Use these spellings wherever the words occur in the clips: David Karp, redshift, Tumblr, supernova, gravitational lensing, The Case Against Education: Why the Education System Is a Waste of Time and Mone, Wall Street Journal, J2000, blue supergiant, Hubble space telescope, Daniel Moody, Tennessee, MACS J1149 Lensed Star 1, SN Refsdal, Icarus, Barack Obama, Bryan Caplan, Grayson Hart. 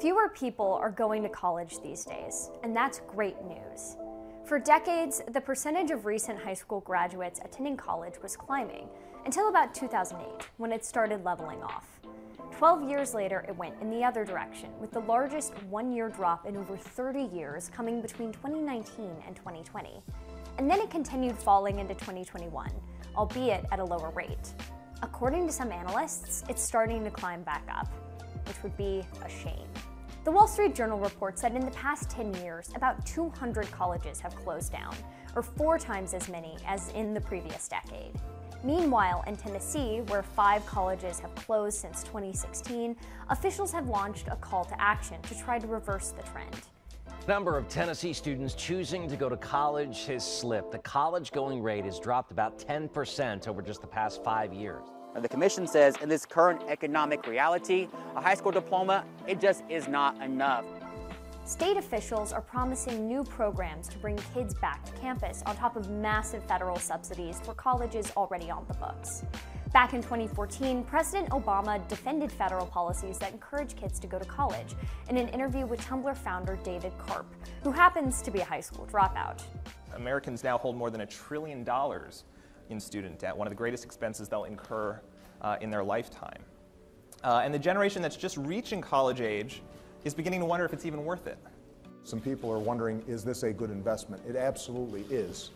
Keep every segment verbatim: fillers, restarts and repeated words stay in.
Fewer people are going to college these days, and that's great news. For decades, the percentage of recent high school graduates attending college was climbing, until about two thousand eight, when it started leveling off. Twelve years later, it went in the other direction, with the largest one-year drop in over thirty years coming between twenty nineteen and twenty twenty. And then it continued falling into twenty twenty-one, albeit at a lower rate. According to some analysts, it's starting to climb back up, which would be a shame. The Wall Street Journal reports that in the past ten years, about two hundred colleges have closed down, or four times as many as in the previous decade. Meanwhile, in Tennessee, where five colleges have closed since twenty sixteen, officials have launched a call to action to try to reverse the trend. The number of Tennessee students choosing to go to college has slipped. The college-going rate has dropped about ten percent over just the past five years. The commission says in this current economic reality, a high school diploma, it just is not enough. State officials are promising new programs to bring kids back to campus on top of massive federal subsidies for colleges already on the books. Back in twenty fourteen, President Obama defended federal policies that encourage kids to go to college in an interview with Tumblr founder David Karp, who happens to be a high school dropout. Americans now hold more than a trillion dollars in student debt, one of the greatest expenses they'll incur uh, in their lifetime. Uh, and the generation that's just reaching college age is beginning to wonder if it's even worth it. Some people are wondering, is this a good investment? It absolutely is.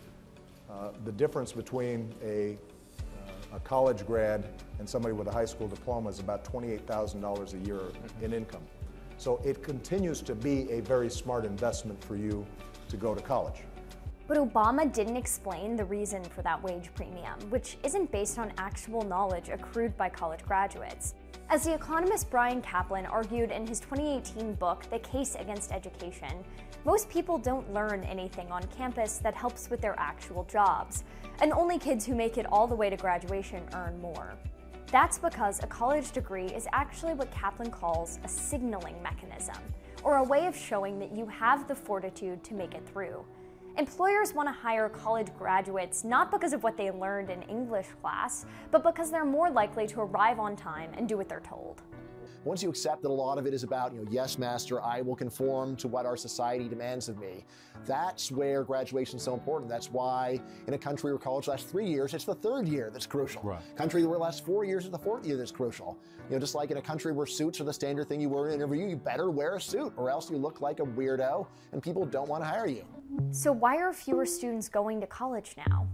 Uh, the difference between a, uh, a college grad and somebody with a high school diploma is about twenty-eight thousand dollars a year in income. So it continues to be a very smart investment for you to go to college. But Obama didn't explain the reason for that wage premium, which isn't based on actual knowledge accrued by college graduates. As the economist Bryan Caplan argued in his twenty eighteen book, The Case Against Education, most people don't learn anything on campus that helps with their actual jobs, and only kids who make it all the way to graduation earn more. That's because a college degree is actually what Kaplan calls a signaling mechanism, or a way of showing that you have the fortitude to make it through. Employers want to hire college graduates not because of what they learned in English class, but because they're more likely to arrive on time and do what they're told. Once you accept that a lot of it is about, you know, yes, master, I will conform to what our society demands of me. That's where graduation is so important. That's why in a country where college lasts three years, it's the third year that's crucial. Right. Country where it lasts four years, it's the fourth year that's crucial. You know, just like in a country where suits are the standard thing you wear in an interview, you better wear a suit or else you look like a weirdo and people don't want to hire you. So why are fewer students going to college now?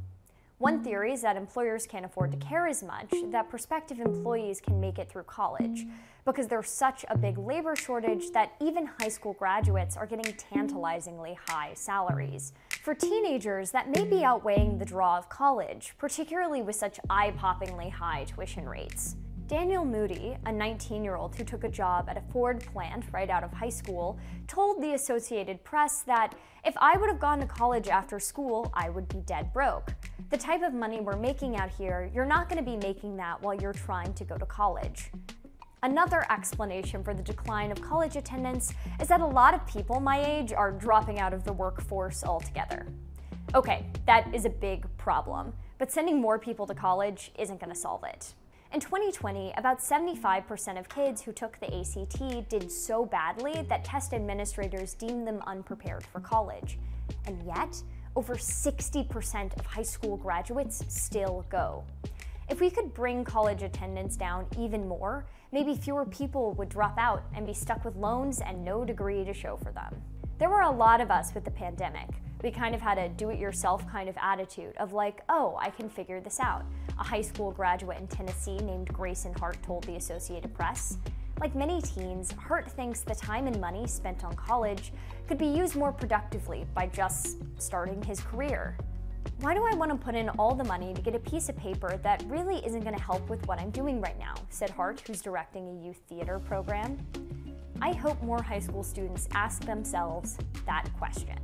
One theory is that employers can't afford to care as much, that prospective employees can make it through college, because there's such a big labor shortage that even high school graduates are getting tantalizingly high salaries. For teenagers, that may be outweighing the draw of college, particularly with such eye-poppingly high tuition rates. Daniel Moody, a nineteen-year-old who took a job at a Ford plant right out of high school, told the Associated Press that, "If I would have gone to college after school, I would be dead broke. The type of money we're making out here, you're not going to be making that while you're trying to go to college." Another explanation for the decline of college attendance is that a lot of people my age are dropping out of the workforce altogether. Okay, that is a big problem, but sending more people to college isn't going to solve it. In twenty twenty, about seventy-five percent of kids who took the A C T did so badly that test administrators deemed them unprepared for college. And yet, over sixty percent of high school graduates still go. If we could bring college attendance down even more, maybe fewer people would drop out and be stuck with loans and no degree to show for them. There were a lot of us with the pandemic. We kind of had a do-it-yourself kind of attitude of like, oh, I can figure this out. A high school graduate in Tennessee named Grayson Hart told the Associated Press. Like many teens, Hart thinks the time and money spent on college could be used more productively by just starting his career. Why do I want to put in all the money to get a piece of paper that really isn't going to help with what I'm doing right now, said Hart, who's directing a youth theater program. I hope more high school students ask themselves that question.